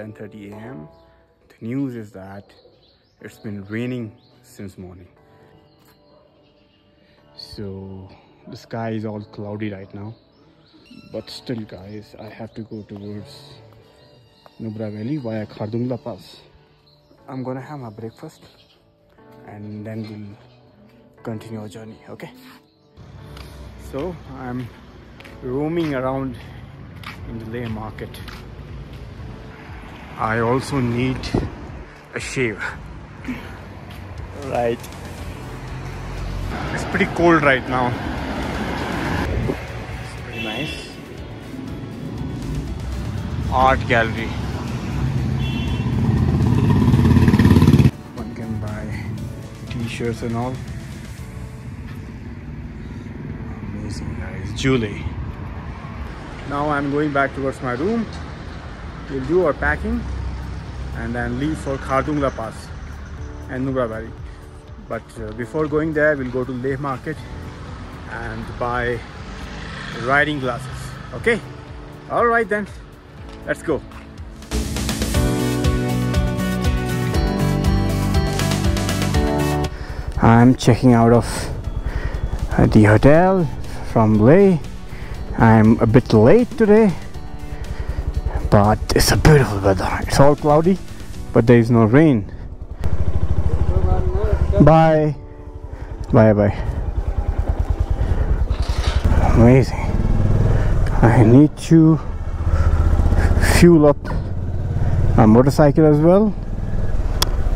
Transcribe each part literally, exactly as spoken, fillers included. ten thirty a m The news is that it's been raining since morning. So the sky is all cloudy right now. But still guys, I have to go towards Nubra Valley via Khardung La Pass. I'm gonna have my breakfast and then we'll continue our journey, okay? So I'm roaming around in the Leh market. I also need a shave. Right. It's pretty cold right now. It's pretty nice. Art gallery. One can buy t-shirts and all. Amazing guys. Julie. Now I'm going back towards my room. We'll do our packing and then leave for Khardung La Pass and Nubra Valley. But uh, before going there, we'll go to Leh market and buy riding glasses. Okay? All right then, let's go. I'm checking out of the hotel from Leh. I'm a bit late today, but it's a beautiful weather. It's all cloudy, but there is no rain. Bye. Bye bye. Amazing. I need to fuel up a motorcycle as well.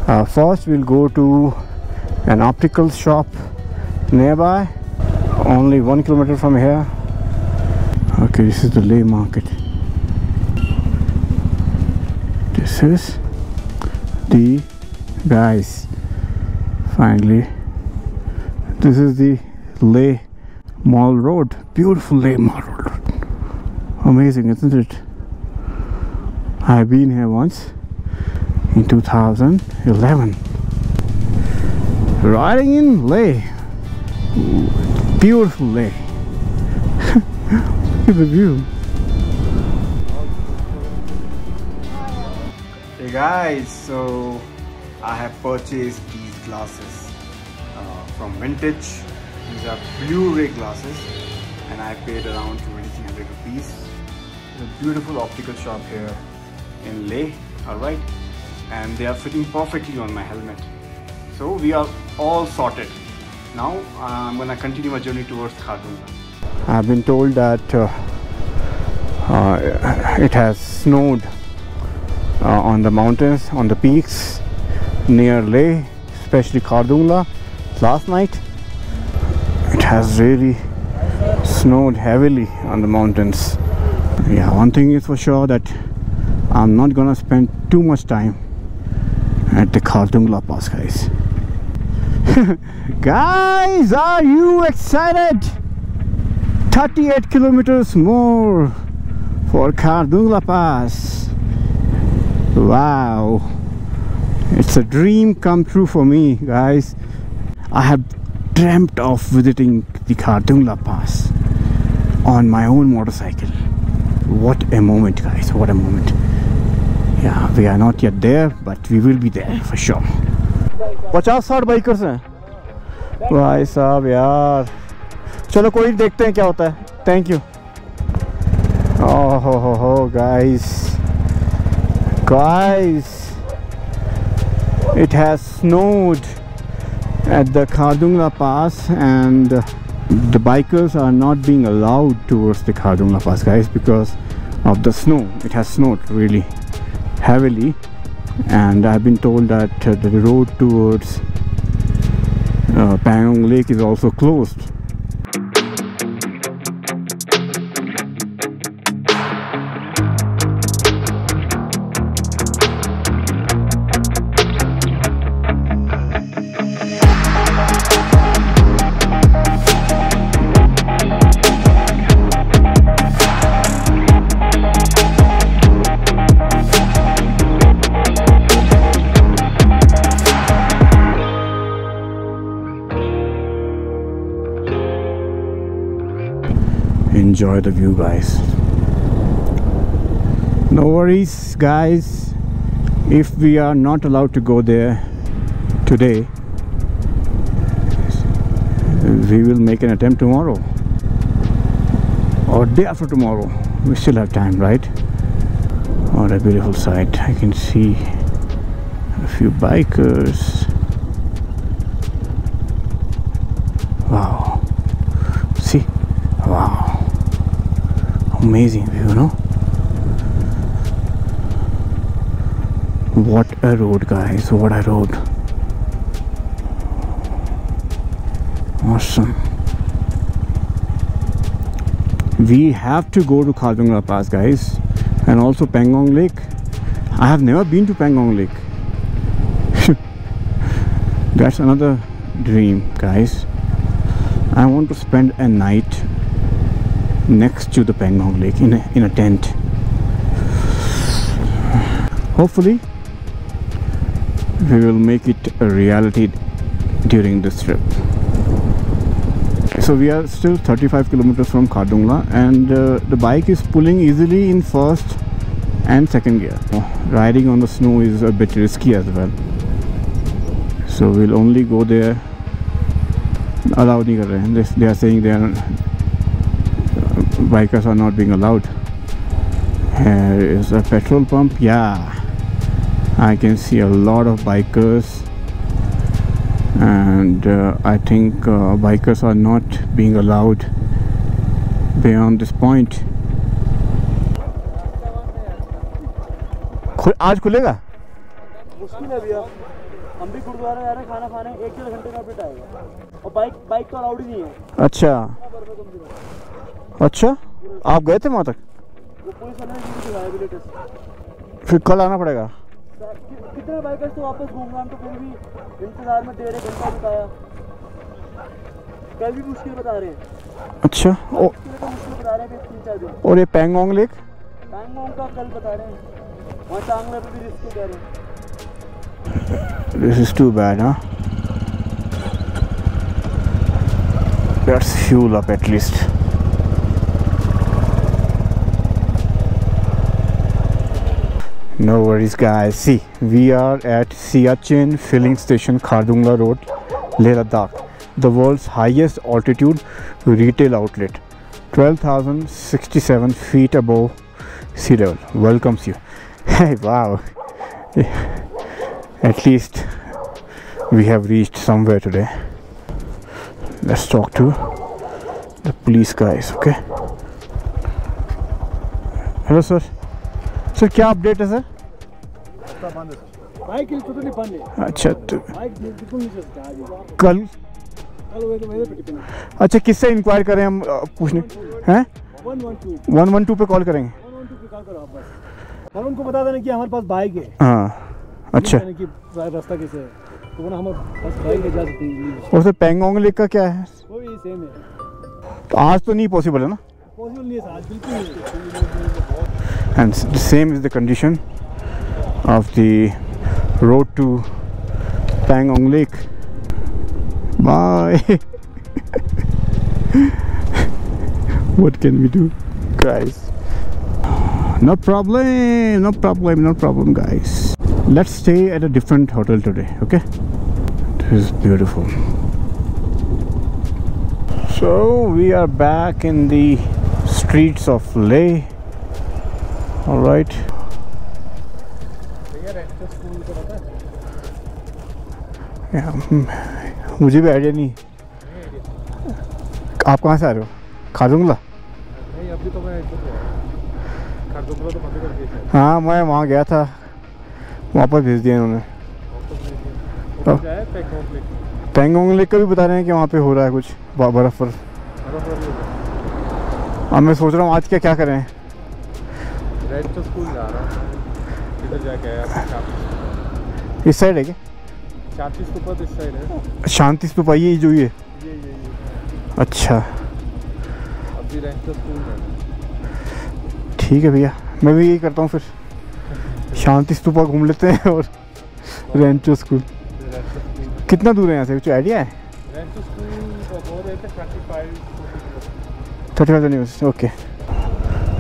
Uh, first we'll go to an optical shop nearby. Only one kilometer from here. Okay, this is the Leh market. This is the guys. Finally, this is the Leh Mall Road. Beautiful Leh Mall Road. Amazing, isn't it? I've been here once in two thousand eleven. Riding in Leh. Beautiful Leh. Look at the view. Hey guys, so I have purchased these glasses uh, from Vintage. These are Blu-ray glasses and I paid around twenty-three hundred rupees. There's a beautiful optical shop here in Leh, alright? And they are fitting perfectly on my helmet. So we are all sorted. Now I'm gonna continue my journey towards Khardung. I've been told that uh, uh, it has snowed uh, on the mountains, on the peaks near Leh, especially Khardung La. Last night it has really snowed heavily on the mountains. Yeah, one thing is for sure that I'm not gonna spend too much time at the Khardung La Pass, guys. Guys, are you excited? thirty-eight kilometers more for Khardung La Pass. Wow. It's a dream come true for me, guys. I have dreamt of visiting the Khardung La Pass on my own motorcycle. What a moment, guys, what a moment. Yeah, we are not yet there, but we will be there for sure. fifty sixty bikers हैं भाई साहब यार. चलो कोई देखते हैं क्या होता है. Thank you. Oh ho ho ho, guys. Guys. It has snowed at the Khardung La Pass and the bikers are not being allowed towards the Khardung La Pass, guys, because of the snow. It has snowed really heavily and I've been told that the road towards uh, Pangong Lake is also closed. Enjoy the view, guys. No worries, guys, if we are not allowed to go there today, we will make an attempt tomorrow or day after tomorrow. We still have time, right? What a beautiful sight. I can see a few bikers. Wow. See? Wow. Amazing view, no? What a road, guys. What a road. Awesome. We have to go to Khardung La Pass, guys, and also Pangong Lake. I have never been to Pangong Lake. That's another dream, guys. I want to spend a night next to the Pangong Lake in a, in a tent. Hopefully we will make it a reality during this trip. So we are still thirty-five kilometers from Khardung La, and uh, the bike is pulling easily in first and second gear. Riding on the snow is a bit risky as well. So we'll only go there. Allowed nahi kar rahe. They, they are saying they are, bikers are not being allowed. Here is a petrol pump. Yeah, I can see a lot of bikers. And uh, I think uh, bikers are not being allowed beyond this point. आज खुलेगा? उसकी ना भैया, हम भी गुरुद्वारा जा रहे हैं खाना खाने, एक डेढ़ घंटे का फिट आएगा। और बाइक बाइक तो अलाउड ही नहीं है। अच्छा। अच्छा? आप गए थे वहाँ तक? वो पुलिस वाले ने दिखाया भी लेटेस्ट। फिर कल आना पड़ेगा। कितने बाइकर्स तो वापस घूम रहे, तो फिर भी इंतजार में डेढ़ घंटा बिताया। कल भी मुश्किल बता रहे हैं। अच्छा, ओ मुश्किल बता रहे हैं कि तीन चार दिन। और ये पैंगोंग लेक, पैंगोंग का कल बता रहे हैं, वहाँ टांगले पे भी रिस्क कर रहे हैं। This is too bad, huh? Let's fuel up at least. No worries, guys. See, we are at Siachen Filling Station, Khardung La Road, Leh Ladakh, the world's highest altitude retail outlet, twelve thousand sixty-seven feet above sea level. Welcomes you. Hey, wow. At least we have reached somewhere today. Let's talk to the police guys, okay? Hello, sir. Sir, क्या update है sir? Bike तो नहीं बंद है। अच्छा, तो कल अच्छा किससे इंक्वायर करें हम, पूछने हैं? वन वन टू पे कॉल करेंगे। और उनको बता देना कि हमारे पास बाइक है। हाँ, अच्छा। कि रास्ता कैसे है? तो वो ना हमारे पास बाइक जा सकती है। और सर पैंगोंग लेक का क्या है? वो भी सेम है। तो आज तो नहीं पॉसिबल है ना? पॉसिबल नहीं है आज, बिल्कुल नहीं। And the same is the condition of the road to Pangong Lake. Bye. What can we do, guys? No problem, no problem, no problem, guys. Let's stay at a different hotel today, okay? This is beautiful. So we are back in the streets of Leh. All right. Yeah, मुझे भी idea नहीं। आप कहाँ से आ रहे हो? खारदुंग ला? नहीं, अभी तो मैं खारदुंग ला तो मत करके। हाँ, मैं वहाँ गया था, वापस भेज दिया उन्होंने। पैंगोंग लेक का भी बता रहे हैं कि वहाँ पे हो रहा है कुछ बर्फ पर। अब मैं सोच रहा हूँ आज क्या क्या करें। रेंचो स्कूल जा रहा हूँ, इधर जाके आया शांति। इस साइड है क्या? शांति स्तूपा इस साइड है। शांति स्तूपा ये जो ये? ये ये ये। अच्छा। अभी रेंचो स्कूल है। ठीक है भैया, मैं भी यही करता हूँ फिर। शांति स्तूपा घूम लेते हैं और रेंचो स्कूल। कितना दूर है यहाँ से, कुछ आइडिया है? रेंचो स्कूल है thirty five thirty five kilometres. Okay.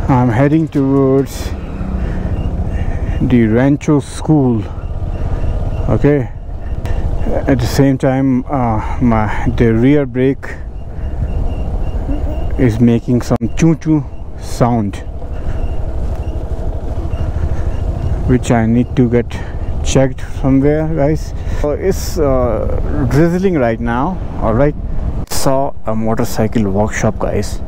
I'm heading towards the Rancho School. Okay, at the same time, uh, my the rear brake is making some choo choo sound, which I need to get checked somewhere, guys. So it's uh, drizzling right now. Alright, saw a motorcycle workshop, guys.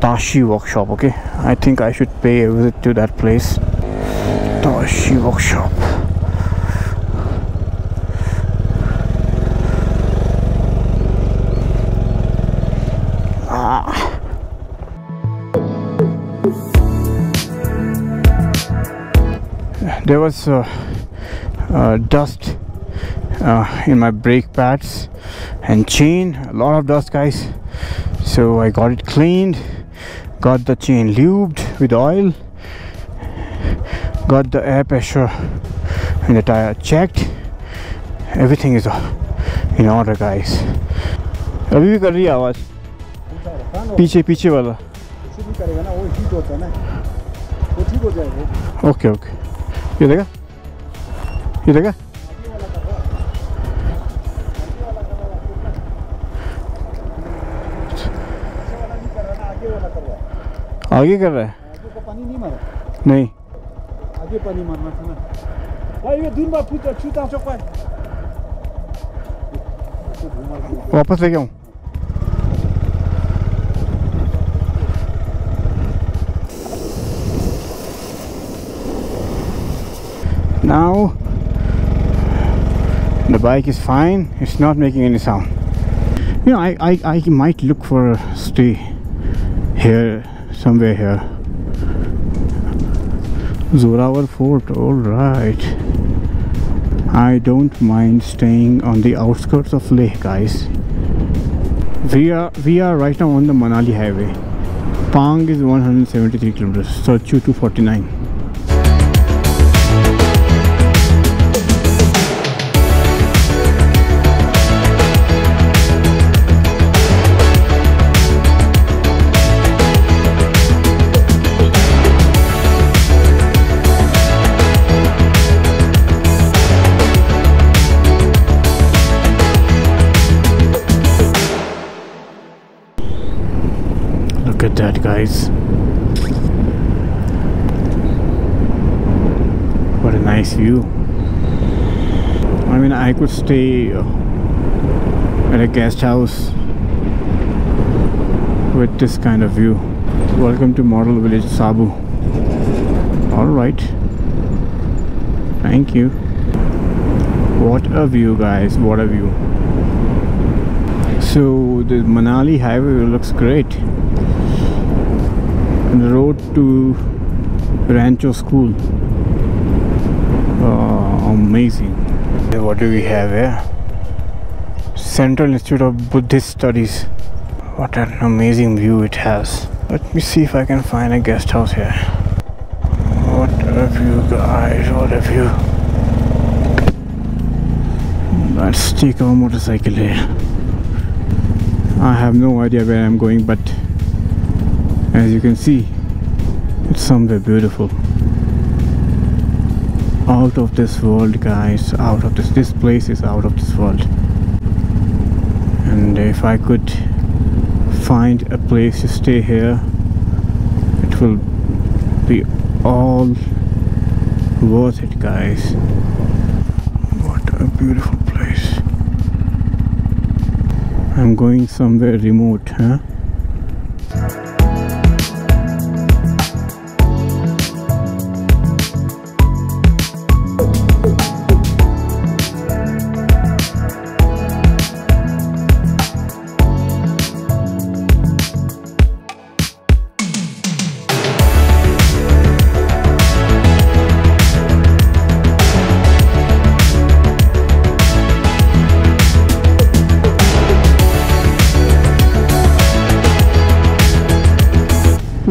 Tashi workshop. Okay, I think I should pay a visit to that place. Tashi workshop. Ah. There was uh, uh, dust uh, in my brake pads and chain. A lot of dust, guys. So I got it cleaned. Got the chain lubed with oil, got the air pressure in the tire checked. Everything is in order, guys. अभी भी कर रही आवाज पीछे पीछे वाला करेगा ना, वो हीट होता है ना, वो ठीक हो जाएगा. ओके ओके, ये देखा ये देखा आगे कर रहा है. तो पानी नहीं मारा, नहीं आगे पानी मारना था ना भाई. ये दिन बाद पूछा छूटा चौक पर वापस ले गया हूँ. Now the bike is fine, it's not making any sound. You know, I I, I might look for a stay here somewhere here. Zorawar Fort, alright. I don't mind staying on the outskirts of Leh, guys. We are we are right now on the Manali Highway. Pang is one hundred seventy-three kilometers, so two forty-nine. Look at that, guys. What a nice view. I mean, I could stay at a guest house with this kind of view. Welcome to Model Village Sabu. Alright, thank you. What a view, guys, what a view. So the Manali Highway looks great. The road to Rancho School, uh, amazing. What do we have here? Central Institute of Buddhist Studies. What an amazing view it has. Let me see if I can find a guest house here. What a view, guys, what a view. Let's take our motorcycle here. I have no idea where I'm going, but as you can see, it's somewhere beautiful, out of this world, guys, out of this this place is out of this world. And if I could find a place to stay here, it will be all worth it, guys. What a beautiful place. I'm going somewhere remote, huh?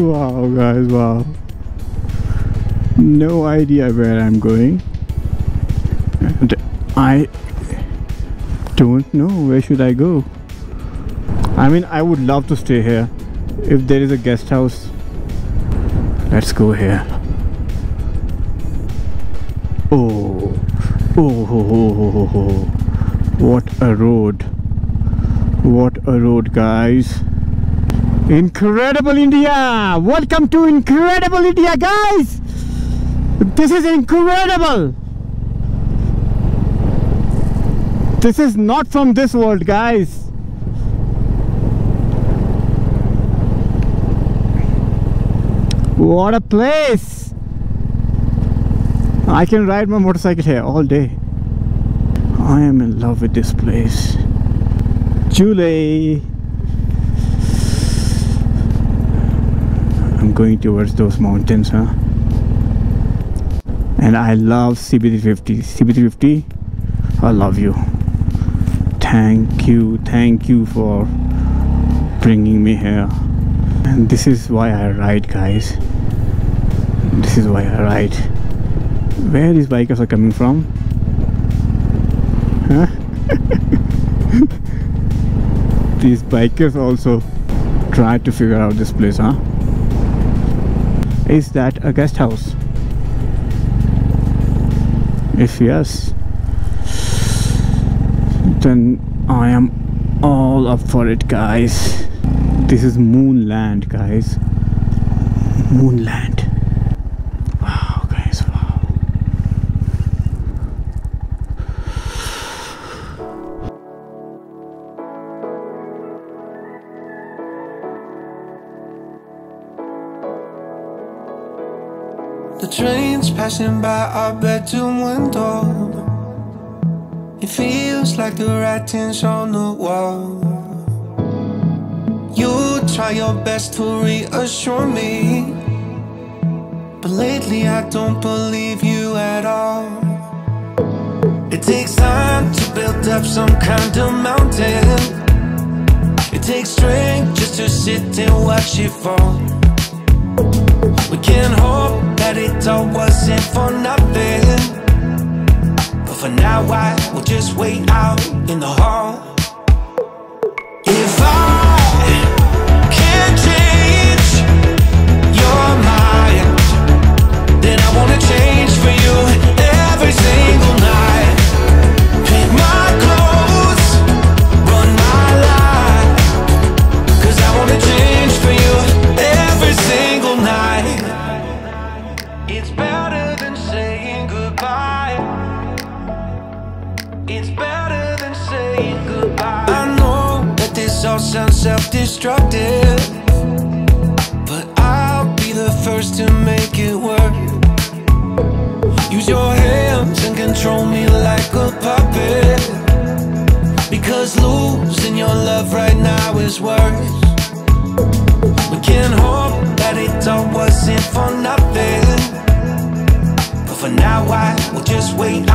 Wow, guys, wow. No idea where I'm going, and I don't know where should I go. I mean, I would love to stay here if there is a guest house. Let's go here. Oh, oh, ho, ho, ho, ho. What a road. What a road, guys. Incredible India! Welcome to Incredible India, guys! This is incredible! This is not from this world, guys. What a place! I can ride my motorcycle here all day. I am in love with this place. Julie! I'm going towards those mountains, huh? And I love C B three fifty. C B three fifty, I love you. Thank you, thank you for bringing me here. And this is why I ride, guys. This is why I ride. Where these bikers are coming from? Huh? These bikers also try to figure out this place, huh? Is that a guest house? If yes, then I am all up for it, guys. This is Moonland, guys. Moonland. Wow, guys, wow. The train's passing by our bedroom window. It feels like the writing's on the wall. You try your best to reassure me, but lately I don't believe you at all. It takes time to build up some kind of mountain. It takes strength just to sit and watch it fall. We can't hope that it all wasn't for nothing, but for now I will just wait out in the hall. If I self-destructive, but I'll be the first to make it work. Use your hands and control me like a puppet, because losing your love right now is worse. We can't hope that it all wasn't for nothing, but for now I will just wait.